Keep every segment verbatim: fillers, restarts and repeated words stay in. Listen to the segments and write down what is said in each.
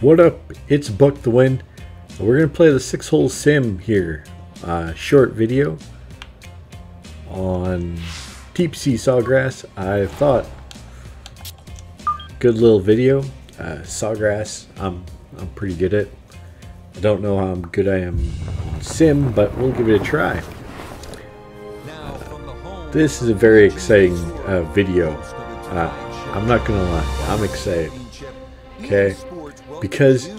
What up? It's Book The Win. We're going to play the six hole sim here. Uh, short video on T P C Sawgrass. I thought good little video. Uh, Sawgrass, I'm, I'm pretty good at. I don't know how good I am on sim, but we'll give it a try. Uh, this is a very exciting uh, video. Uh, I'm not going to lie. I'm excited. Okay. Because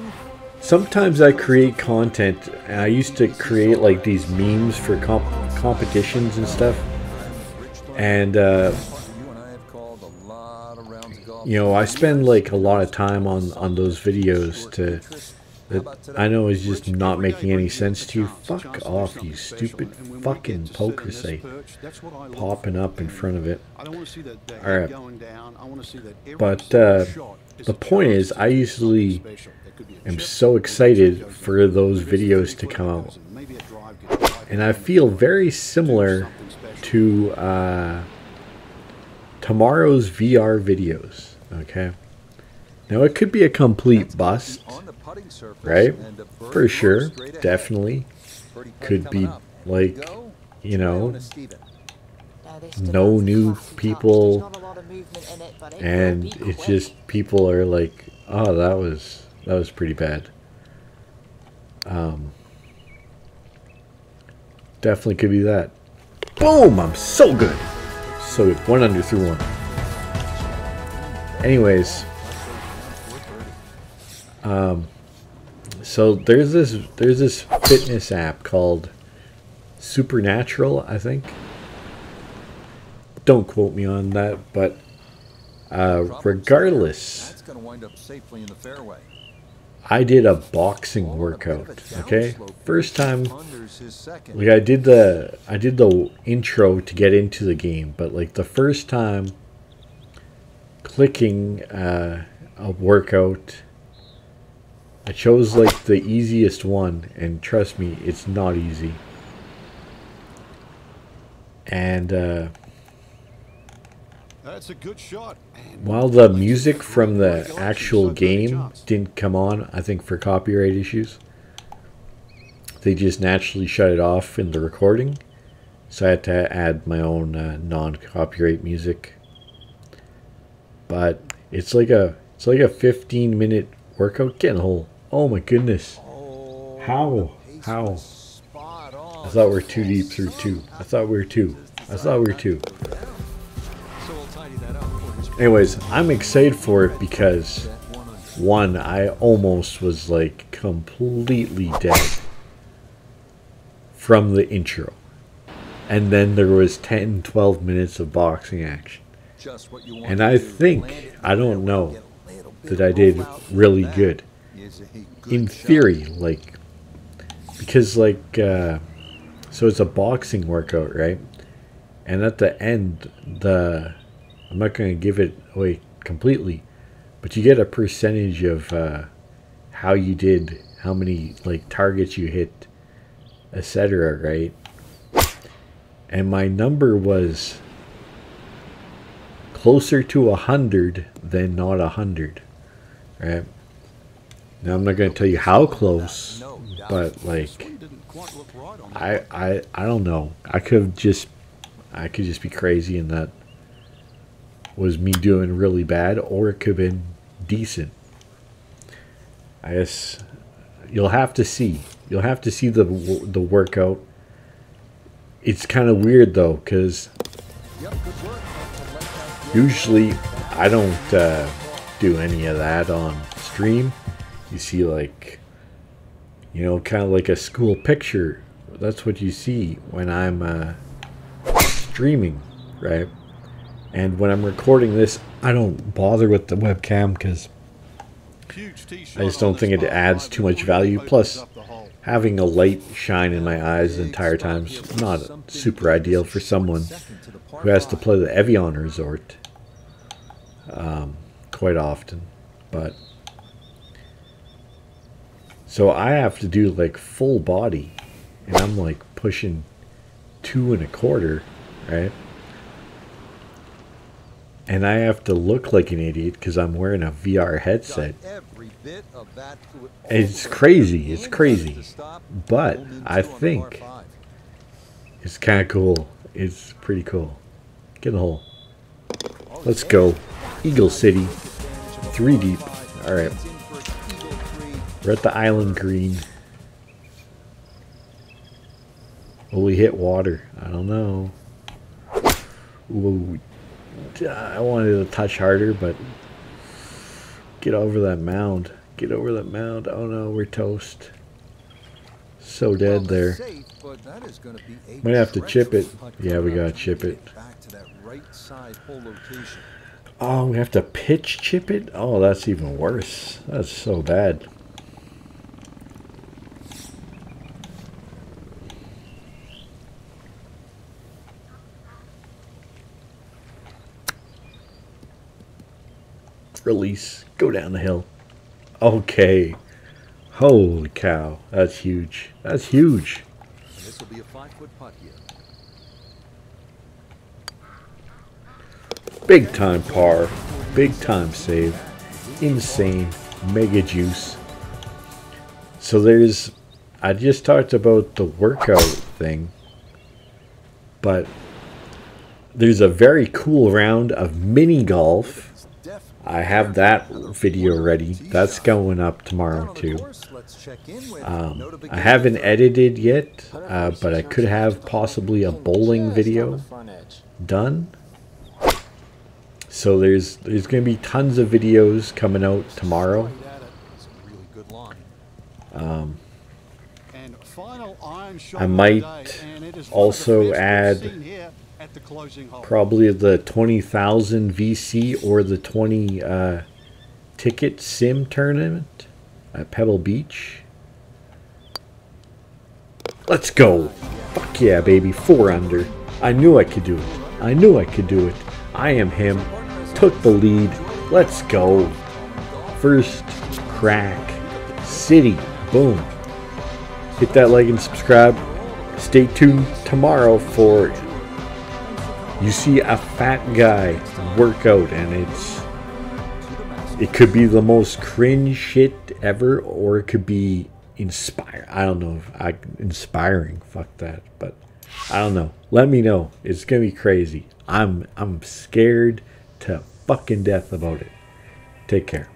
sometimes I create content, and I used to create like these memes for comp competitions and stuff, and uh, you know, I spend like a lot of time on on those videos to that I know is just not making any sense to you. Fuck off, you stupid fucking poker site popping up in front of it. Alright, but uh, the point is, I usually am so excited for those videos to come out, and I feel very similar to uh, tomorrow's V R videos. Okay, now it could be a complete bust, right? For sure, definitely could be like, you know, no new people, and it's just people are like, oh, that was that was pretty bad. Um, definitely could be that. Boom! I'm so good, so good. One under through one. Anyways, um, so there's this there's this fitness app called Supernatural, I think. Don't quote me on that, but uh, regardless, I did a boxing workout. Okay, first time, like I did the I did the intro to get into the game, but like the first time clicking uh, a workout, I chose like the easiest one, and trust me, it's not easy. And uh, that's a good shot. While the music from the actual game didn't come on, I think for copyright issues, they just naturally shut it off in the recording. So I had to add my own uh, non-copyright music. But it's like a it's like a fifteen minute workout. Get in the hole. Oh my goodness! How? How? I thought we were two deep through two. I thought we were two. I thought we were two. Anyways, I'm excited for it because, one, I almost was like completely dead from the intro. And then there was ten, twelve minutes of boxing action. And I think, I don't know, that I did really good. In theory, like, because like, uh, so it's a boxing workout, right? And at the end, the... I'm not going to give it away completely, but you get a percentage of uh, how you did, how many like targets you hit, et cetera. Right? And my number was closer to a hundred than not a hundred. Right? Now I'm not going to tell you how close, but like I I I don't know. I could just I could just be crazy in that. Was me doing really bad, or it could have been decent. I guess you'll have to see. You'll have to see the the workout. It's kind of weird though, because usually I don't uh, do any of that on stream. You see, like, you know, kind of like a school picture. That's what you see when I'm uh, streaming, right? And when I'm recording this, I don't bother with the webcam because I just don't think it adds too much value. Plus, having a light shine in my eyes the entire time is not super ideal for someone who has to play the Evian Resort um, quite often. But so I have to do like full body, and I'm like pushing two and a quarter, right? And I have to look like an idiot because I'm wearing a V R headset. It's crazy. It's crazy. But I think it's kind of cool. It's pretty cool. Get in the hole. Let's go. Eagle City. Three deep. Alright. We're at the island green. Will we hit water? I don't know. Ooh, I wanted to touch harder, but get over that mound. Get over that mound. Oh no, we're toast. So dead there. Might have to chip it. Yeah, we gotta chip it. Oh, we have to pitch chip it? Oh, that's even worse. That's so bad. Release. Go down the hill. Okay. Holy cow. That's huge. That's huge. This will be a five-foot putt here. Big time par, big time save, insane, mega juice. So there's, I just talked about the workout thing, but there's a very cool round of mini golf. I have that video ready. That's going up tomorrow too. Um, I haven't edited yet, uh, but I could have possibly a bowling video done. So there's there's going to be tons of videos coming out tomorrow. Um, I might also add probably the twenty thousand V C or the twenty uh, ticket sim tournament at Pebble Beach. Let's go! Fuck yeah, baby. Four under. I knew I could do it. I knew I could do it. I am him. Took the lead. Let's go. First crack. City. Boom. Hit that like and subscribe. Stay tuned tomorrow for it. You see a fat guy workout, and it's it could be the most cringe shit ever, or it could be inspire. I don't know. If I inspiring. Fuck that. But I don't know. Let me know. It's gonna be crazy. I'm I'm scared to fucking death about it. Take care.